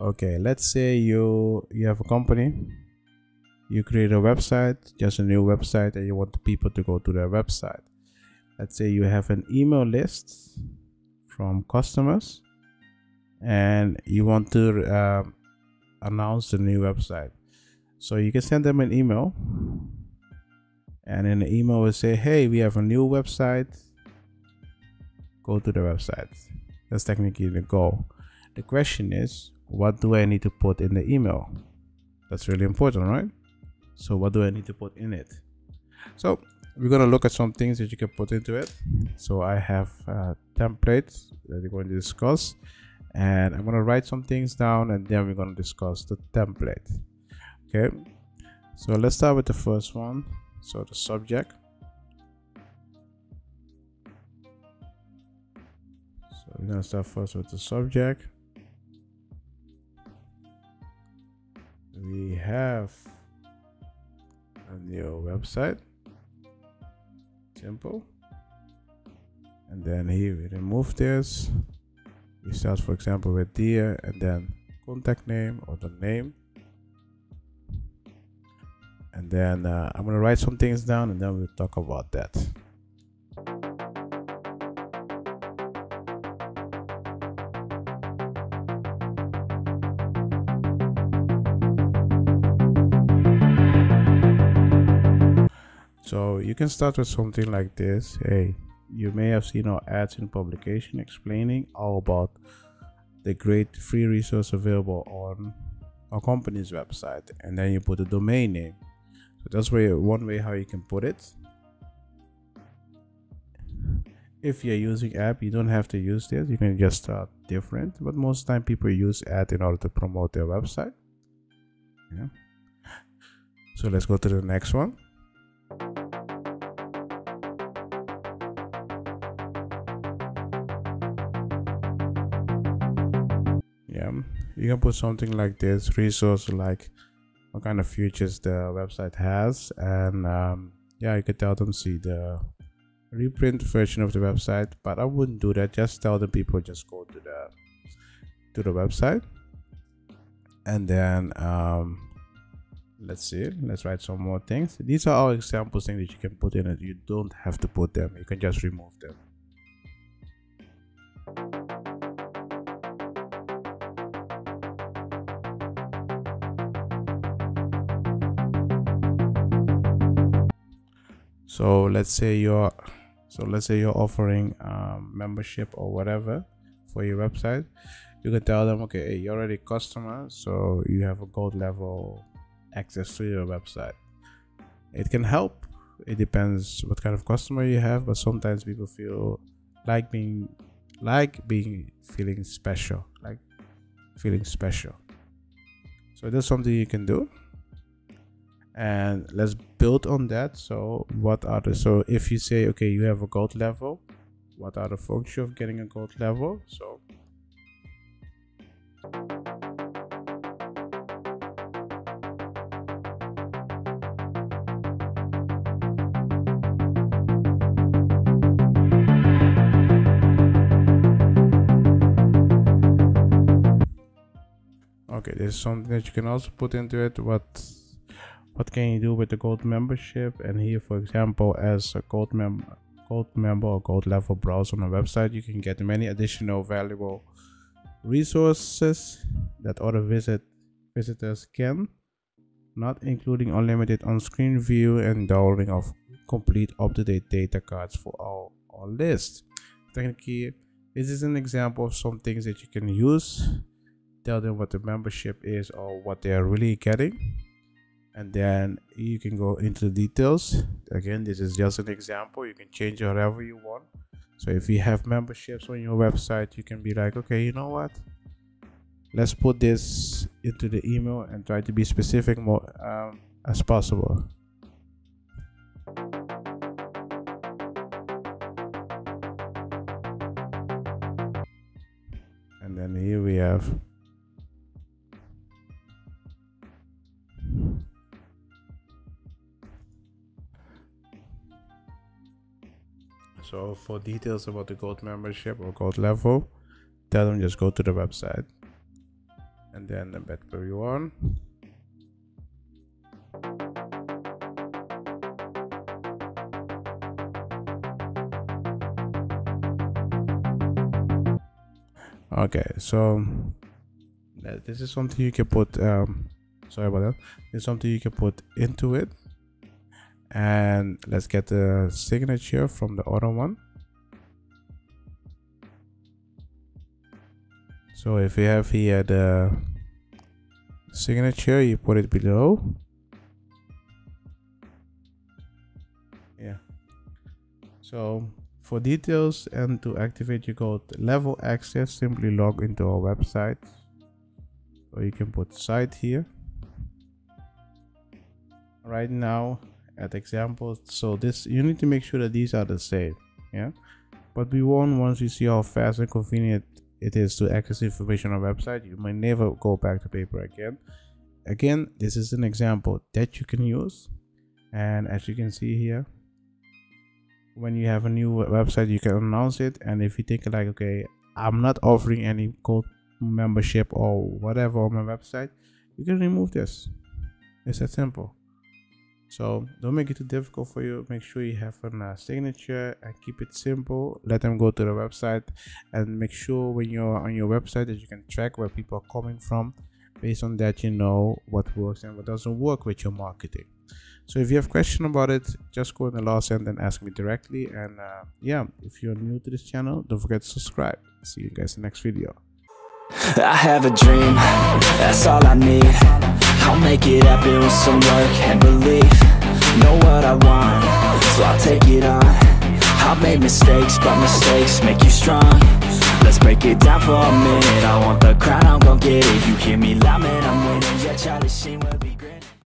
Okay, let's say you have a company, you create a website, just a new website, and you want the people to go to their website. Let's say you have an email list from customers and you want to announce the new website. So you can send them an email, and in the email will say, hey, we have a new website, go to the website. That's technically the goal. The question is, what do I need to put in the email? That's really important, right? So what do I need to put in it? So we're going to look at some things that you can put into it. So I have templates that we're going to discuss, and I'm going to write some things down, and then we're going to discuss the template. Okay, so let's start with the first one. So the subject. So we're going to start first with the subject. We have a new website, simple, and then here we remove this. We start, for example, with dear, and then contact name or the name, and then I'm gonna write some things down, and then we'll talk about that. So you can start with something like this. Hey, you may have seen our ads in publication explaining all about the great free resource available on our company's website, and then you put a domain name. So that's one way how you can put it. If you're using app, you don't have to use this. You can just start different, but most time people use ad in order to promote their website. Yeah. So let's go to the next one. You can put something like this, resource, like what kind of features the website has, and yeah, you could tell them, see the reprint version of the website, but I wouldn't do that. Just tell the people, just go to the website, and then let's see, let's write some more things. These are all examples, things that you can put in it. You don't have to put them, you can just remove them. So let's say you're offering membership or whatever for your website. You can tell them, okay, you're already a customer, so you have a gold level access to your website. It can help. It depends what kind of customer you have, but sometimes people feel like feeling special, like feeling special. So that's something you can do. And let's build on that. So so if you say, okay, you have a gold level, what are the functions of getting a gold level? So okay, there's something that you can also put into it. What can you do with the gold membership? And here, for example, as a gold member or gold level browser on a website, you can get many additional valuable resources that other visitors can, not including unlimited on-screen view and downloading of complete up-to-date data cards for our list. Technically, this is an example of some things that you can use. Tell them what the membership is or what they are really getting. And then you can go into the details. Again, this is just an example. You can change it however you want. So if you have memberships on your website, you can be like, okay, you know what? Let's put this into the email and try to be specific more as possible. And then here we have so for details about the gold membership or gold level, tell them just go to the website. And and then a battery one. Okay, so this is something you can put sorry about that, it's something you can put into it. And let's get the signature from the other one. So if you have here the signature, you put it below. Yeah, so for details and to activate you go to level access, simply log into our website, or you can put site here. Right now at examples, so this you need to make sure that these are the same, yeah, but be warned, once you see how fast and convenient it is to access information on a website, you may never go back to paper again. This is an example that you can use, and as you can see here, when you have a new website you can announce it. And if you think like, okay, I'm not offering any gold membership or whatever on my website, you can remove this. It's that simple. So don't make it too difficult for you. Make sure you have a signature and keep it simple. Let them go to the website, and make sure when you're on your website that you can track where people are coming from. Based on that, you know what works and what doesn't work with your marketing. So if you have question about it, just go in the last end and ask me directly. And yeah, if you're new to this channel, don't forget to subscribe. See you guys in the next video. I have a dream, that's all I need. I'll make it happen with some work and belief. Know what I want, so I'll take it on. I've made mistakes, but mistakes make you strong. Let's break it down for a minute. I want the crown, I'm gon' get it. You hear me loud, man, I'm winning. Yeah, Charlie Sheen will be great.